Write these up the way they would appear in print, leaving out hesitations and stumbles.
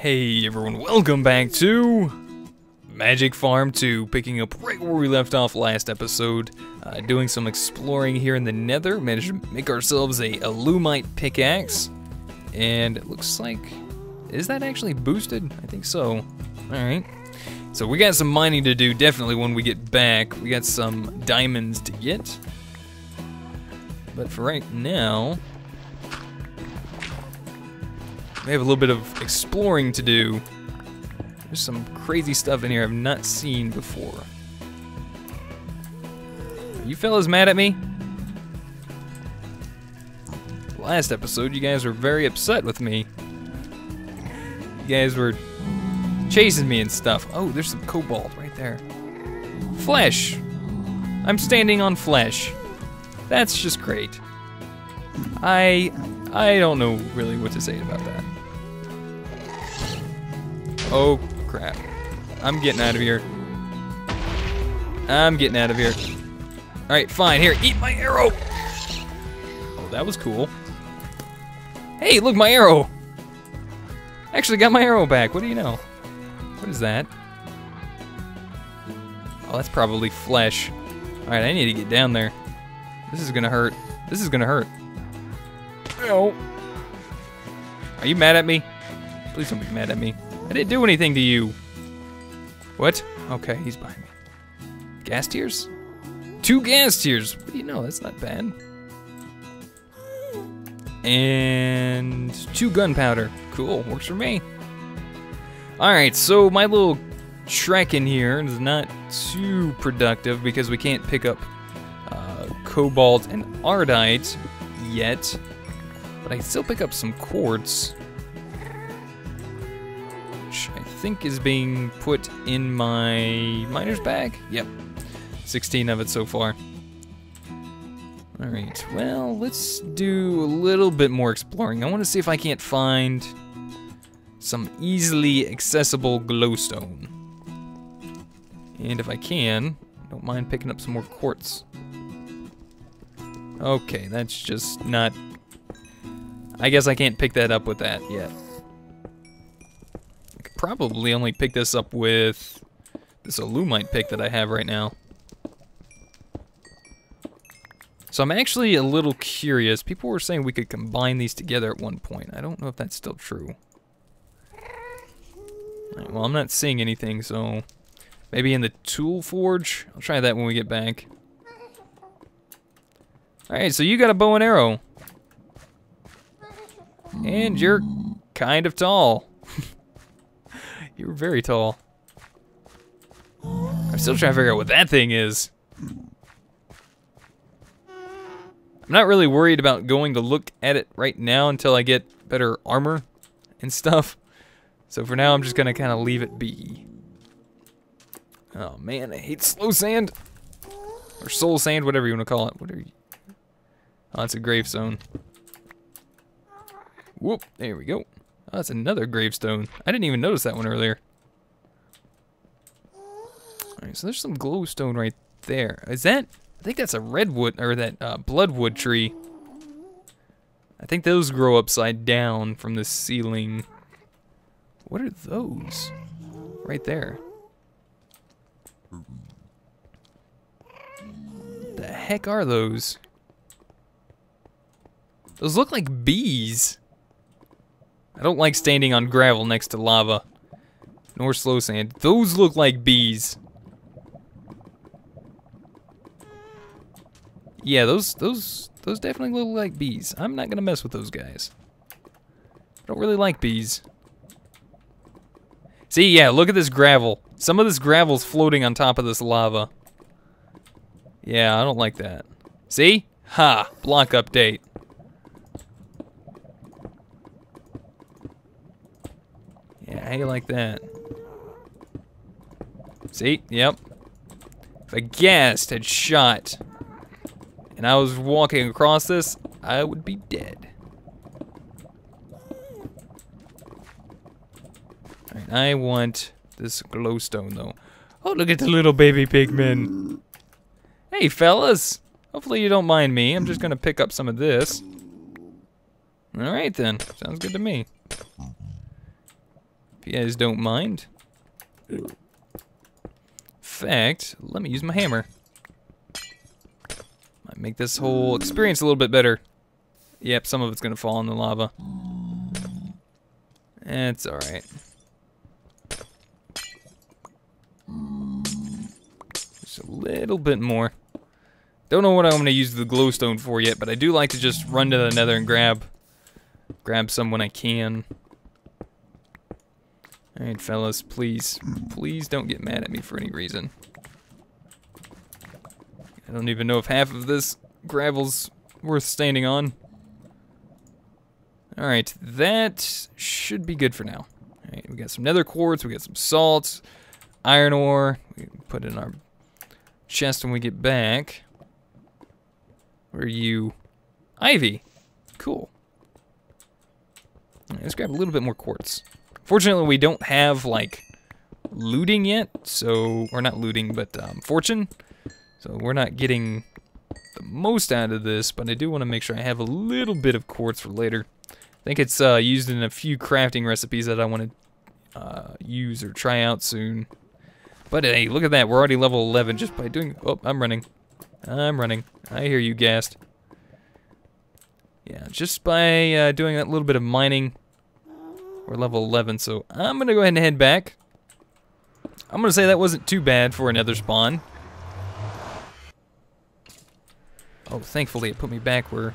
Hey everyone, welcome back to Magic Farm 2, picking up right where we left off last episode. Doing some exploring here in the nether, managed to make ourselves a alumite pickaxe. And it looks like, is that actually boosted? I think so. Alright, so we got some mining to do definitely when we get back. We got some diamonds to get. But for right now, we have a little bit of exploring to do. There's some crazy stuff in here I've not seen before. Are you fellas mad at me? Last episode, you guys were very upset with me. You guys were chasing me and stuff. Oh, there's some cobalt right there. Flesh! I'm standing on flesh. That's just great. I don't know really what to say about that. Oh, crap. I'm getting out of here. I'm getting out of here. Alright, fine. Here, eat my arrow! Oh, that was cool. Hey, look, my arrow! Actually got my arrow back. What do you know? What is that? Oh, that's probably flesh. Alright, I need to get down there. This is gonna hurt. This is gonna hurt. Oh. Are you mad at me? Please don't be mad at me. I didn't do anything to you. What? Okay, he's behind me. Ghast tears? 2 ghast tears! What do you know? That's not bad. And 2 gunpowder. Cool, works for me. Alright, so my little trek in here is not too productive because we can't pick up cobalt and ardite yet. But I can still pick up some quartz, which I think is being put in my miner's bag. Yep, 16 of it so far. Alright, well, let's do a little bit more exploring. I want to see if I can't find some easily accessible glowstone. And if I can, I don't mind picking up some more quartz. Okay, that's just not... I guess I can't pick that up with that yet. I could probably only pick this up with this alumite pick that I have right now. So I'm actually a little curious. People were saying we could combine these together at one point. I don't know if that's still true. Alright, well, I'm not seeing anything, so maybe in the tool forge? I'll try that when we get back. Alright, so you got a bow and arrow. And you're kind of tall. You're very tall. I'm still trying to figure out what that thing is. I'm not really worried about going to look at it right now until I get better armor and stuff. So for now, I'm just going to kind of leave it be. Oh man, I hate slow sand. Or soul sand, whatever you want to call it. What are you? Oh, it's a gravestone. Whoop, there we go. Oh, that's another gravestone. I didn't even notice that one earlier. Alright, so there's some glowstone right there. Is that? I think that's a redwood, or that bloodwood tree. I think those grow upside down from the ceiling. What are those? Right there. The heck are those? Those look like bees. I don't like standing on gravel next to lava, nor slow sand. Those look like bees. Yeah, those definitely look like bees. I'm not gonna mess with those guys. I don't really like bees. See, yeah, look at this gravel. Some of this gravel's floating on top of this lava. Yeah, I don't like that. See? Ha! Block update. How you like that? See? Yep. If a ghast had shot and I was walking across this, I would be dead. Alright, I want this glowstone though. Oh, look at the little baby pigmen. Hey, fellas. Hopefully you don't mind me. I'm just gonna pick up some of this. Alright then. Sounds good to me. if you guys don't mind. In fact, let me use my hammer. Might make this whole experience a little bit better. Yep, some of it's gonna fall in the lava. That's alright. Just a little bit more. Don't know what I'm gonna use the glowstone for yet, but I do like to just run to the nether and grab some when I can. Alright, fellas, please don't get mad at me for any reason. I don't even know if half of this gravel's worth standing on. Alright, that should be good for now. Alright, we got some nether quartz, we got some salt, iron ore, we can put it in our chest when we get back. Where are you? Ivy! Cool. Alright, let's grab a little bit more quartz. Fortunately, we don't have, like, looting yet, so, or not looting, but fortune. So we're not getting the most out of this, but I do want to make sure I have a little bit of quartz for later. I think it's used in a few crafting recipes that I want to use or try out soon. But hey, look at that, we're already level 11 just by doing... Oh, I'm running. I hear you, ghast. Yeah, just by doing that little bit of mining, we're level 11, so I'm going to go ahead and head back. I'm going to say that wasn't too bad for another spawn. Oh, thankfully it put me back where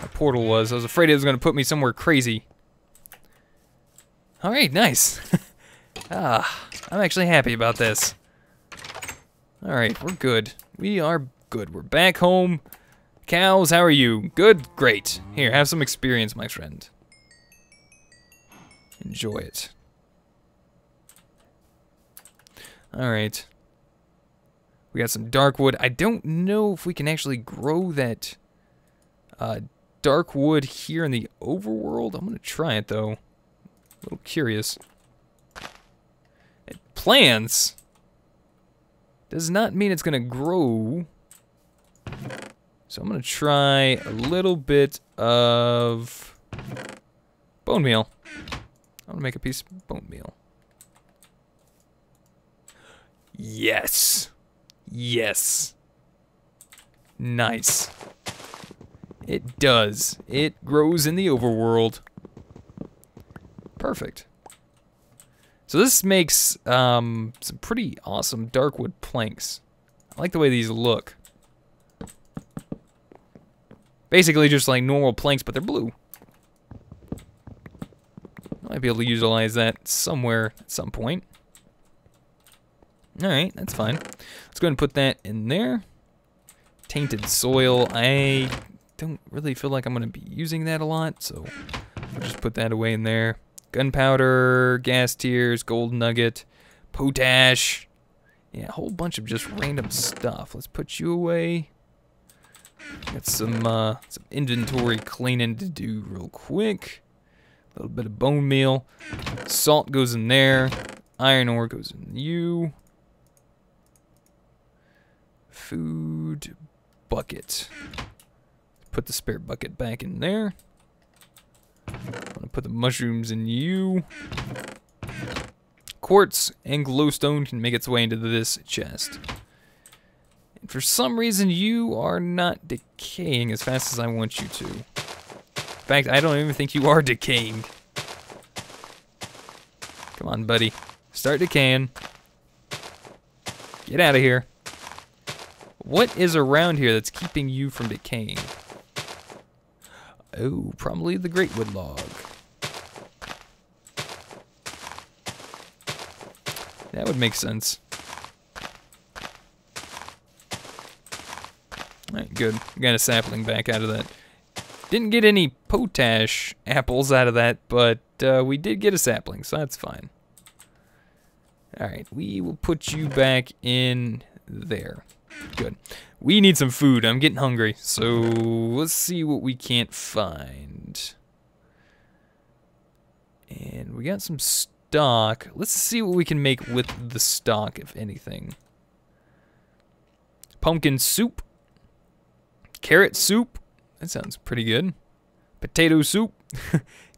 my portal was. I was afraid it was going to put me somewhere crazy. Alright, nice. I'm actually happy about this. Alright, we're good. We are good. We're back home. Cows, how are you? Good? Great. Here, have some experience, my friend. Enjoy it. Alright. We got some dark wood. I don't know if we can actually grow that dark wood here in the overworld. I'm gonna try it though. A little curious. It plants does not mean it's gonna grow. So I'm gonna try a little bit of bone meal. I'm gonna make a piece of bone meal. Yes. Yes. Nice. It does. It grows in the overworld. Perfect. So this makes some pretty awesome darkwood planks. I like the way these look. Basically just like normal planks, but they're blue. I might be able to utilize that somewhere at some point. Alright, that's fine. Let's go ahead and put that in there. Tainted soil. I don't really feel like I'm going to be using that a lot, so I'll just put that away in there. Gunpowder, gas tears, gold nugget, potash. Yeah, a whole bunch of just random stuff. Let's put you away. Got some inventory cleaning to do real quick. A little bit of bone meal. Salt goes in there. Iron ore goes in you. Food bucket. Put the spare bucket back in there. I'm gonna put the mushrooms in you. Quartz and glowstone can make its way into this chest. And for some reason, you are not decaying as fast as I want you to. In fact, I don't even think you are decaying. Come on, buddy. Start decaying. Get out of here. What is around here that's keeping you from decaying? Oh, probably the Greatwood log. That would make sense. Alright, good. We got a sapling back out of that. Didn't get any potash apples out of that, but we did get a sapling, so that's fine. Alright, we will put you back in there. Good. We need some food. I'm getting hungry. So let's see what we can't find. And we got some stock. Let's see what we can make with the stock, if anything. Pumpkin soup. Carrot soup. That sounds pretty good. Potato soup.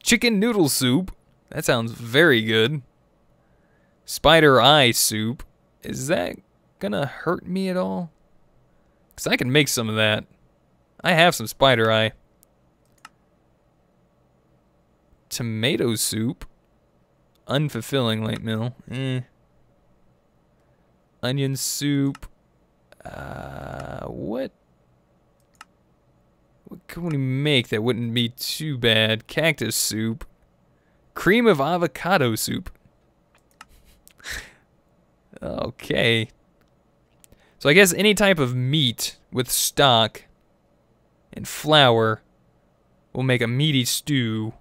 Chicken noodle soup. That sounds very good. Spider eye soup. Is that gonna hurt me at all? Because I can make some of that. I have some spider eye. Tomato soup. Unfulfilling light meal. Onion soup. What could we make that wouldn't be too bad? Cactus soup. Cream of avocado soup. Okay. So I guess any type of meat with stock and flour will make a meaty stew.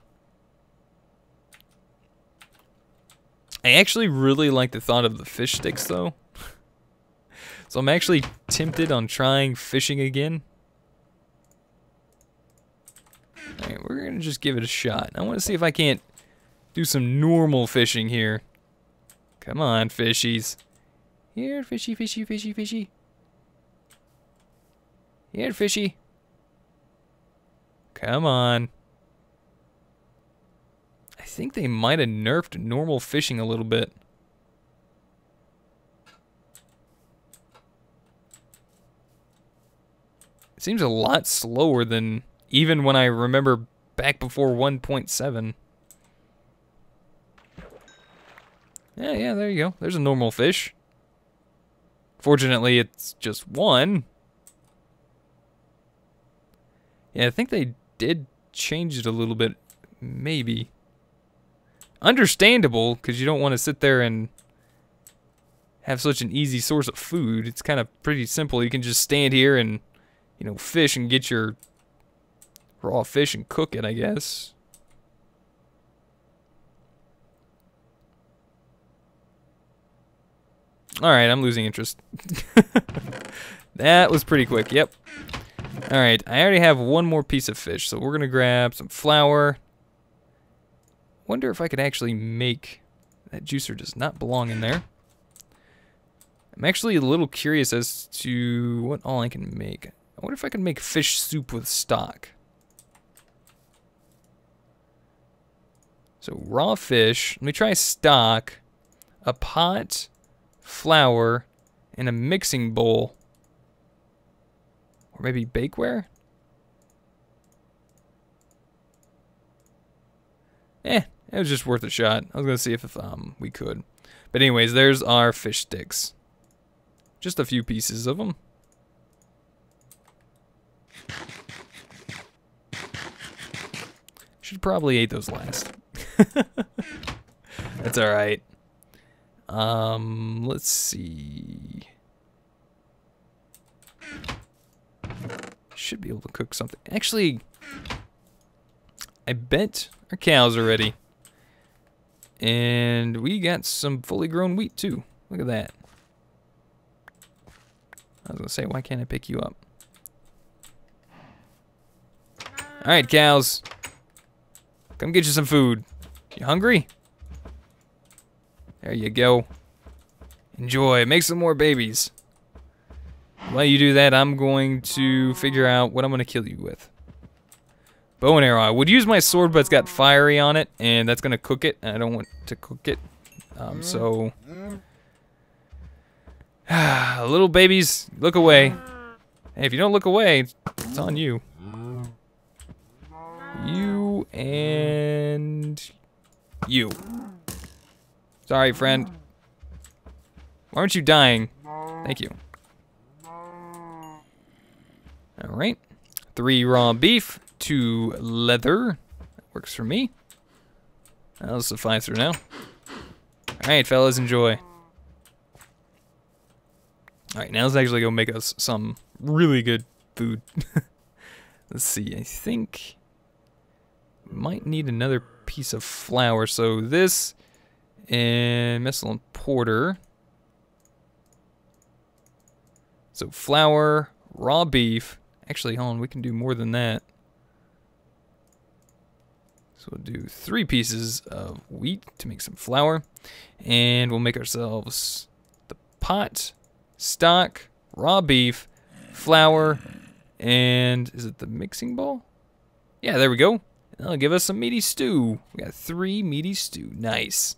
I actually really like the thought of the fish sticks, though. So I'm actually tempted on trying fishing again. Alright, we're gonna just give it a shot. I wanna see if I can't do some normal fishing here. Come on, fishies. Here, fishy, fishy, fishy, fishy. Here, fishy. Come on. I think they might have nerfed normal fishing a little bit. It seems a lot slower than even when I remember back before 1.7. Yeah, there you go. There's a normal fish. Fortunately, it's just one. Yeah, I think they did change it a little bit. Maybe. Understandable, because you don't want to sit there and have such an easy source of food. It's kind of pretty simple. You can just stand here and, you know, fish and get your raw fish and cook it, I guess. Alright, I'm losing interest. That was pretty quick, yep. Alright, I already have one more piece of fish, so we're going to grab some flour. Wonder if I could actually make... That juicer does not belong in there. I'm actually a little curious as to what all I can make. I wonder if I can make fish soup with stock. So raw fish, let me try stock, a pot, flour, and a mixing bowl. Or maybe bakeware? It was just worth a shot. I was gonna see if we could. But anyways, there's our fish sticks. Just a few pieces of them. Should probably eat those last. That's alright. Let's see. Should be able to cook something. Actually, I bet our cows are ready. And we got some fully grown wheat too. Look at that. I was gonna say, why can't I pick you up? Alright, cows. Come get you some food. You hungry? There you go. Enjoy. Make some more babies. While you do that, I'm going to figure out what I'm going to kill you with. Bow and arrow. I would use my sword, but it's got fiery on it, and that's going to cook it, and I don't want to cook it. Little babies, look away. Hey, if you don't look away, it's on you. You and you. Sorry, friend. Why aren't you dying? Thank you. Alright. 3 raw beef, 2 leather. That works for me. That'll suffice for now. Alright, fellas, enjoy. Alright, now let's actually go make us some really good food. Let's see, I think... might need another piece of flour, so this... and Missile and Porter. So flour, raw beef. Actually, hold on, we can do more than that. So we'll do 3 pieces of wheat to make some flour. And we'll make ourselves the pot, stock, raw beef, flour, and is it the mixing bowl? Yeah, there we go. That'll give us some meaty stew. We got 3 meaty stew. Nice.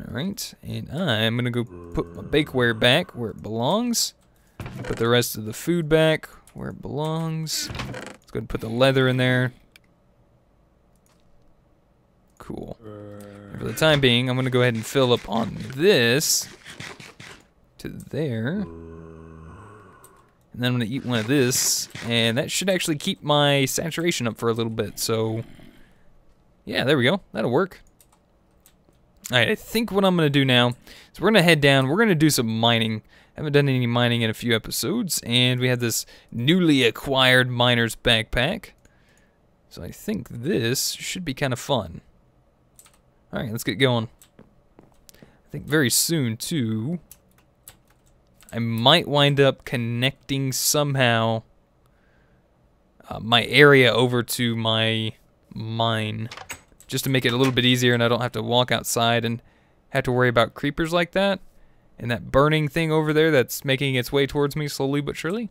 Alright, and I'm gonna go put my bakeware back where it belongs. Put the rest of the food back where it belongs. Let's go ahead and put the leather in there. Cool. And for the time being, I'm gonna go ahead and fill up on this to there. And then I'm gonna eat one of this, and that should actually keep my saturation up for a little bit, so yeah, there we go. That'll work. Alright, I think what I'm gonna do now is we're gonna head down, we're gonna do some mining. I haven't done any mining in a few episodes, and we have this newly acquired miner's backpack. So I think this should be kind of fun. Alright, let's get going. I think very soon, too, I might wind up connecting somehow my area over to my mine, just to make it a little bit easier and I don't have to walk outside and have to worry about creepers like that. And that burning thing over there that's making its way towards me slowly but surely.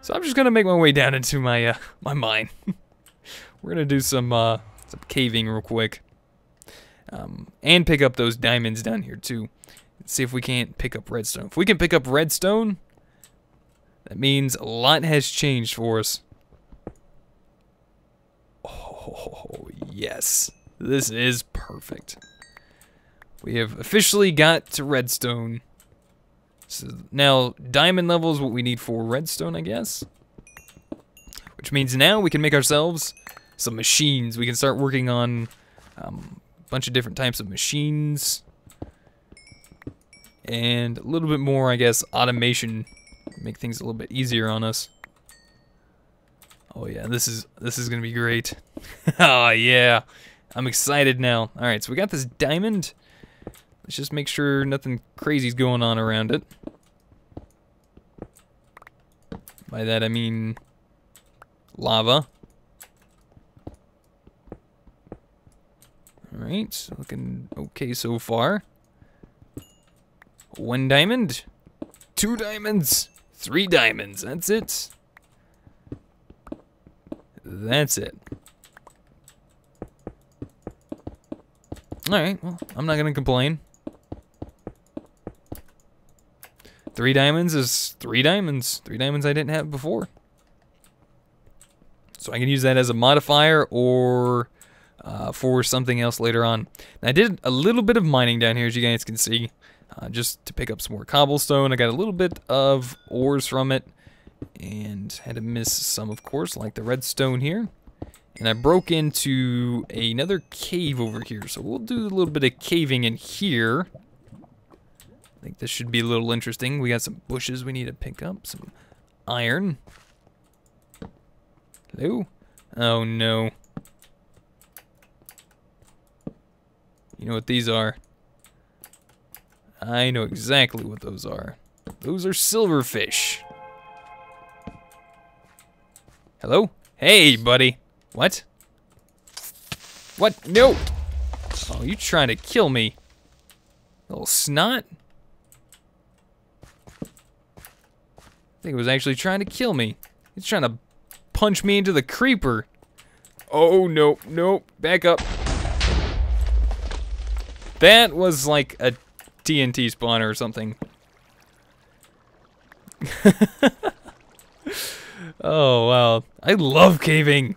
So I'm just gonna make my way down into my my mine. We're gonna do some caving real quick. And pick up those diamonds down here too. Let's see if we can't pick up redstone. If we can pick up redstone, that means a lot has changed for us. Oh, yes. This is perfect. We have officially got to redstone. So now, diamond level is what we need for redstone, I guess. Which means now we can make ourselves some machines. We can start working on a bunch of different types of machines. And a little bit more, I guess, automation. Make things a little bit easier on us. Oh yeah, this is gonna be great. Oh yeah, I'm excited now. All right, so we got this diamond. Let's just make sure nothing crazy's going on around it. By that I mean lava. All right, so looking okay so far. 1 diamond, 2 diamonds, 3 diamonds. That's it. That's it. Alright, well, I'm not gonna complain. 3 diamonds is 3 diamonds. 3 diamonds I didn't have before. So I can use that as a modifier or for something else later on. Now, I did a little bit of mining down here, as you guys can see, just to pick up some more cobblestone. I got a little bit of ores from it. And had to miss some, of course, like the redstone here. And I broke into another cave over here, so we'll do a little bit of caving in here. I think this should be a little interesting. We got some bushes we need to pick up, some iron. Hello? Oh no. You know what these are? I know exactly what those are. Those are silverfish. Hello? Hey, buddy. What? What? No! Oh, you trying to kill me. Little snot? I think it was actually trying to kill me. It's trying to punch me into the creeper. Oh, no, no. Back up. That was like a TNT spawner or something. Oh, wow. I love caving.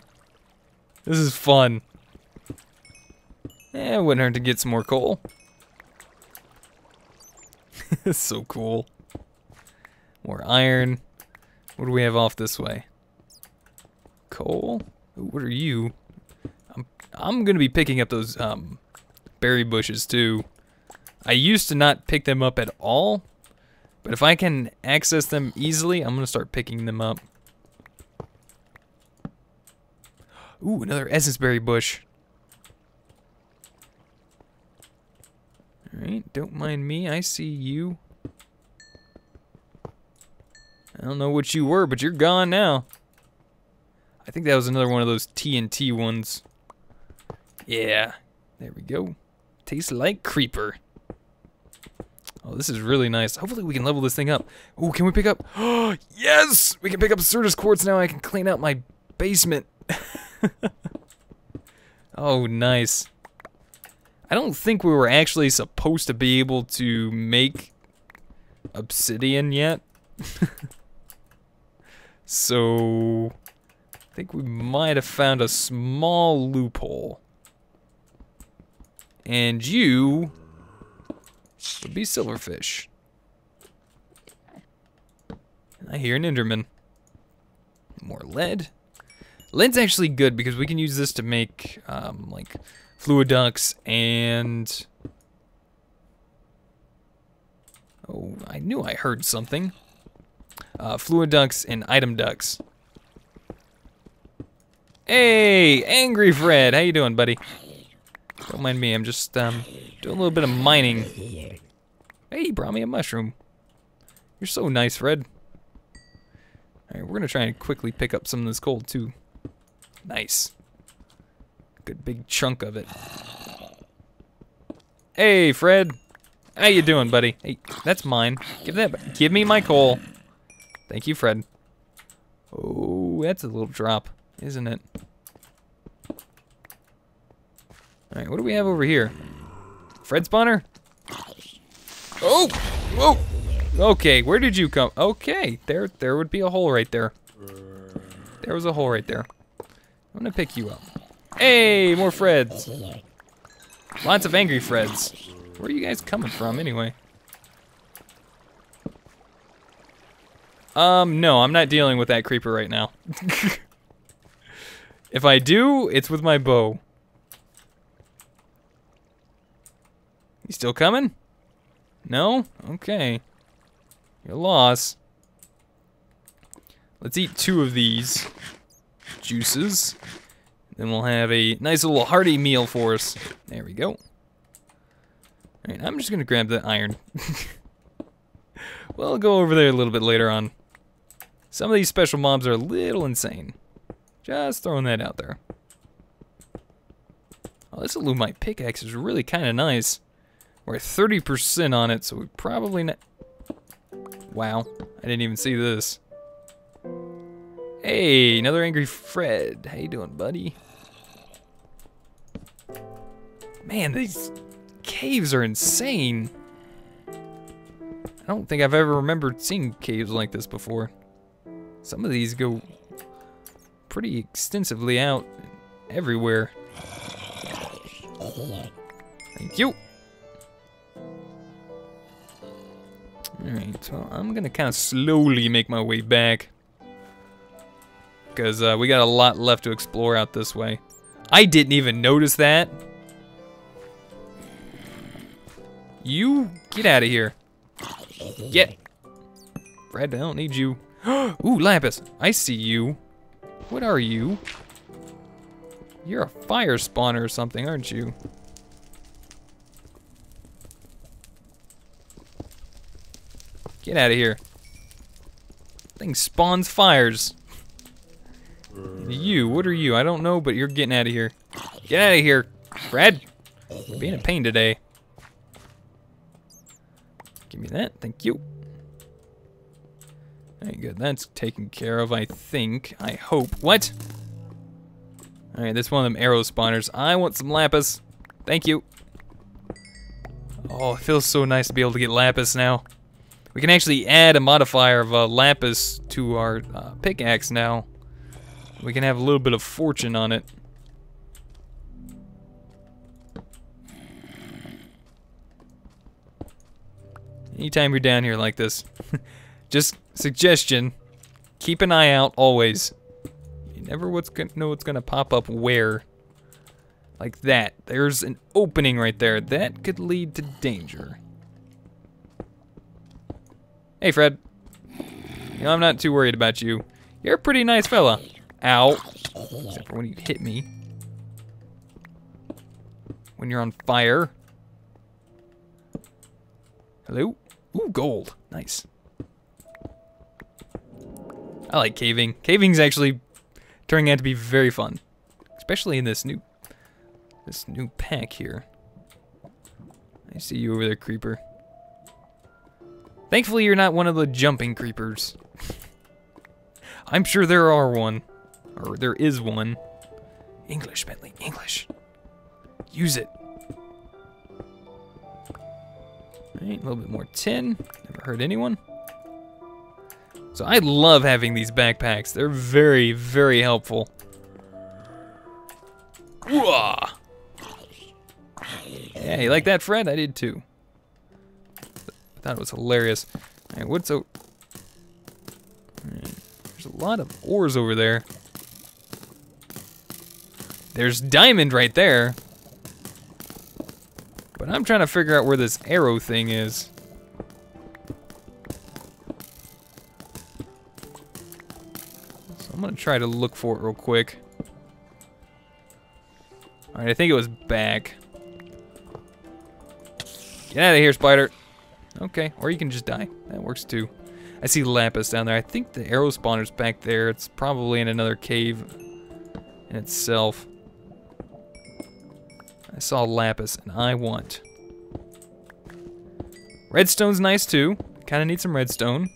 This is fun. Eh, it wouldn't hurt to get some more coal. It's so cool. More iron. What do we have off this way? Coal? Ooh, what are you? I'm going to be picking up those berry bushes, too. I used to not pick them up at all, but if I can access them easily, I'm going to start picking them up. Ooh, another Essenceberry bush. Alright, don't mind me, I see you. I don't know what you were, but you're gone now. I think that was another one of those TNT ones. Yeah, there we go. Tastes like creeper. Oh, this is really nice. Hopefully we can level this thing up. Ooh, can we pick up? Oh, yes! We can pick up Certus Quartz now. I can clean out my basement. Oh, nice. I don't think we were actually supposed to be able to make obsidian yet. So, I think we might have found a small loophole. And you would be silverfish. I hear an Enderman. More lead. Lead's actually good because we can use this to make like fluid ducts and... Oh, I knew I heard something. Fluid ducts and item ducts. Hey, Angry Fred, how you doing, buddy? Don't mind me, I'm just doing a little bit of mining. Hey, he brought me a mushroom. You're so nice, Fred. Alright, we're gonna try and quickly pick up some of this coal too. Nice. Good big chunk of it. Hey, Fred. How you doing, buddy? Hey, that's mine. Give that back. Give me my coal. Thank you, Fred. Oh, that's a little drop, isn't it? Alright, what do we have over here? Fred spawner? Oh! Whoa! Okay, where did you come? Okay, there would be a hole right there. There was a hole right there. I'm gonna pick you up. Hey, more Freds. Lots of angry Freds. Where are you guys coming from anyway? No, I'm not dealing with that creeper right now. If I do, it's with my bow. You still coming? No? Okay. You're lost. Let's eat two of these juices. Then we'll have a nice little hearty meal for us. There we go. Alright, I'm just gonna grab the iron. We'll go over there a little bit later on. Some of these special mobs are a little insane. Just throwing that out there. Oh, this alumite pickaxe is really kinda nice. We're at 30% on it, so we probably not. Wow, I didn't even see this. Hey, another angry Fred. How you doing, buddy? Man, these caves are insane. I don't think I've ever remembered seeing caves like this before. Some of these go pretty extensively out everywhere. Thank you. Alright, so I'm gonna kind of slowly make my way back. Because we got a lot left to explore out this way. I didn't even notice that. You, get out of here. Get. Fred, I don't need you. Ooh, Lapis, I see you. What are you? You're a fire spawner or something, aren't you? Get out of here. Thing spawns fires. You, what are you? I don't know, but you're getting out of here. Get out of here, Fred. You're being a pain today. Give me that, thank you. There you go, that's taken care of, I think. I hope. What? Alright, that's one of them arrow spawners. I want some lapis. Thank you. Oh, it feels so nice to be able to get lapis now. We can actually add a modifier of lapis to our pickaxe now. We can have a little bit of fortune on it. Anytime you're down here like this, just suggestion, keep an eye out always. You never know what's gonna pop up where. Like that, there's an opening right there. That could lead to danger. Hey, Fred. You know, I'm not too worried about you. You're a pretty nice fella. Ow. Except for when you hit me. When you're on fire. Hello? Ooh, gold. Nice. I like caving. Caving's actually turning out to be very fun. Especially in this new pack here. I see you over there, creeper. Thankfully, you're not one of the jumping creepers. I'm sure there are one. Or there is one. English, Bentley, English. Use it. All right, a little bit more tin. Never hurt anyone. So I love having these backpacks. They're very, very helpful. Ooh-ah. Yeah, you like that, Fred? I did too. I thought it was hilarious. All right, what's over? Right, there's a lot of ores over there. There's diamond right there. But I'm trying to figure out where this arrow thing is. So I'm gonna try to look for it real quick. All right, I think it was back. Get out of here, spider. Okay, or you can just die. That works too. I see lapis down there. I think the arrow spawner's back there. It's probably in another cave in itself. I saw lapis, and I want. Redstone's nice too. Kind of need some redstone.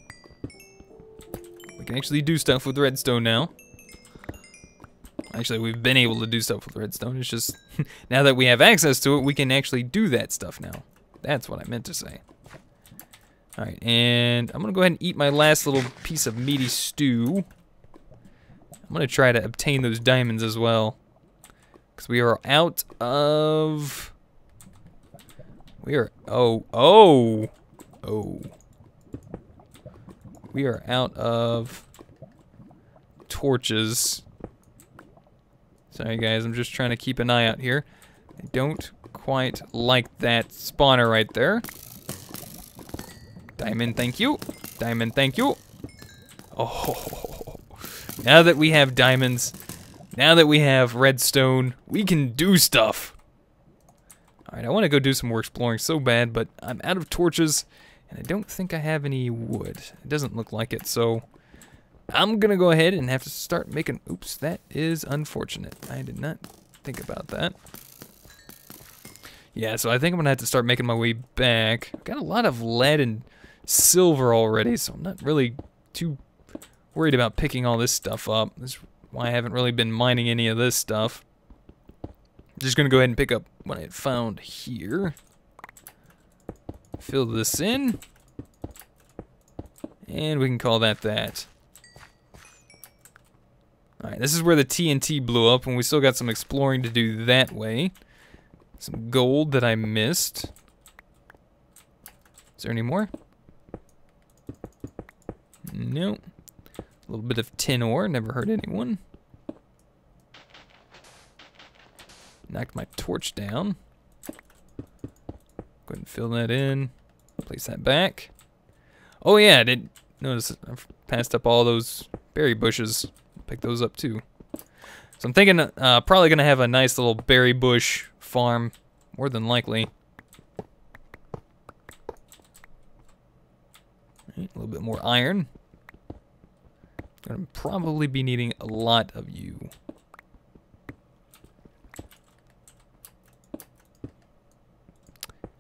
We can actually do stuff with redstone now. Actually, we've been able to do stuff with redstone. It's just now that we have access to it, we can actually do that stuff now. That's what I meant to say. All right, and I'm gonna go ahead and eat my last little piece of meaty stew. I'm gonna try to obtain those diamonds as well, because we are out of. We are We are out of torches. Sorry guys, I'm just trying to keep an eye out here. I don't quite like that spawner right there. Diamond, thank you. Diamond, thank you. Oh, now that we have diamonds, now that we have redstone, we can do stuff. All right, I want to go do some more exploring so bad, but I'm out of torches, and I don't think I have any wood. It doesn't look like it, so I'm going to go ahead and have to start making... Oops, that is unfortunate. I did not think about that. Yeah, so I think I'm going to have to start making my way back. I've got a lot of lead and silver already, so I'm not really too worried about picking all this stuff up. That's why I haven't really been mining any of this stuff. I'm just going to go ahead and pick up what I had found here. Fill this in. And we can call that that. Alright, this is where the TNT blew up, and we still got some exploring to do that way. Some gold that I missed. Is there any more? Nope. A little bit of tin ore, never hurt anyone. Knocked my torch down. Go ahead and fill that in. Place that back. Oh yeah, I did notice I've passed up all those berry bushes. Pick those up too. So I'm thinking probably gonna have a nice little berry bush farm, more than likely. Right, a little bit more iron. Gonna probably be needing a lot of you.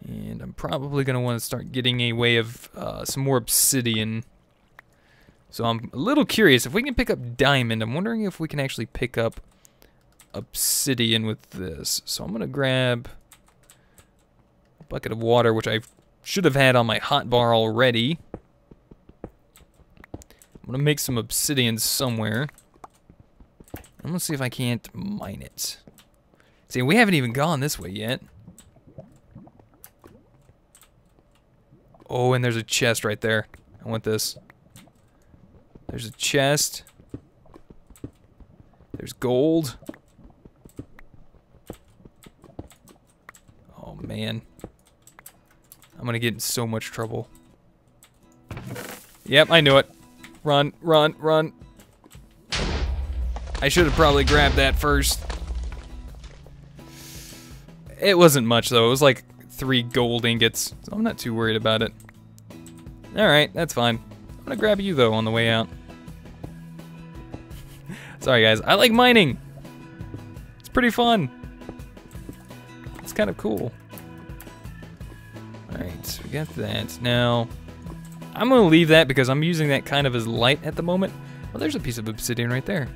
And I'm probably gonna want to start getting a way of some more obsidian. So I'm a little curious, if we can pick up diamond, I'm wondering if we can actually pick up obsidian with this. So I'm gonna grab a bucket of water, which I should have had on my hot bar already. I'm gonna make some obsidian somewhere. I'm gonna see if I can't mine it. See, we haven't even gone this way yet. Oh, and there's a chest right there. I want this. There's a chest. There's gold. Oh man. I'm gonna get in so much trouble. Yep, I knew it. Run, run, run. I should have probably grabbed that first. It wasn't much though. It was like 3 gold ingots. So I'm not too worried about it. Alright, that's fine. I'm gonna grab you though on the way out. Sorry guys, I like mining. It's pretty fun. It's kind of cool. All right, so we got that. Now, I'm gonna leave that because I'm using that kind of as light at the moment. Well, there's a piece of obsidian right there.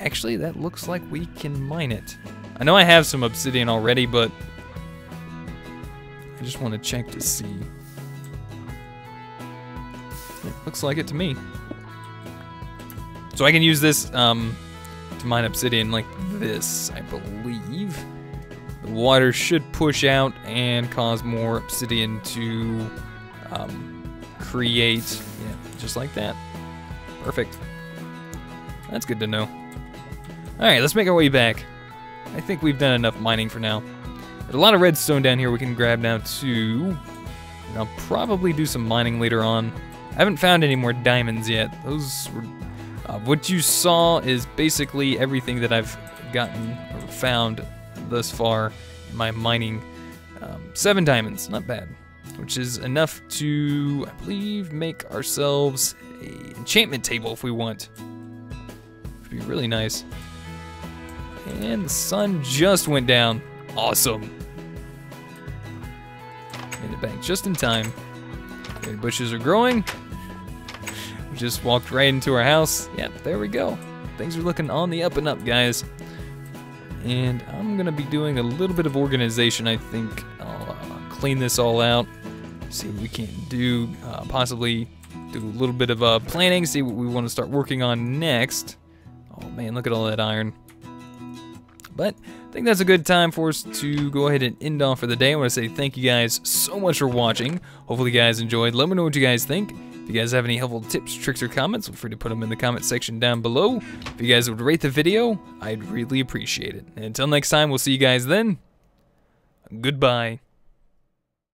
Actually, that looks like we can mine it. I know I have some obsidian already, but I just want to check to see. It looks like it to me. So I can use this to mine obsidian like this, I believe. The water should push out and cause more obsidian to create, yeah, just like that. Perfect. That's good to know. Alright, let's make our way back. I think we've done enough mining for now. There's a lot of redstone down here we can grab now too. And I'll probably do some mining later on. I haven't found any more diamonds yet. Those were... what you saw is basically everything that I've gotten or found thus far in my mining. 7 diamonds, not bad. Which is enough to, I believe, make ourselves an enchantment table if we want. Be really nice. And the sun just went down. Awesome. Made it back just in time. The bushes are growing. We just walked right into our house. Yep, there we go. Things are looking on the up and up, guys. And I'm gonna be doing a little bit of organization, I think. I'll clean this all out. See what we can do. Possibly do a little bit of planning. See what we want to start working on next. Oh man, look at all that iron. But I think that's a good time for us to go ahead and end off for the day. I want to say thank you guys so much for watching. Hopefully you guys enjoyed. Let me know what you guys think. If you guys have any helpful tips, tricks, or comments, feel free to put them in the comment section down below. If you guys would rate the video, I'd really appreciate it. And until next time, we'll see you guys then. Goodbye.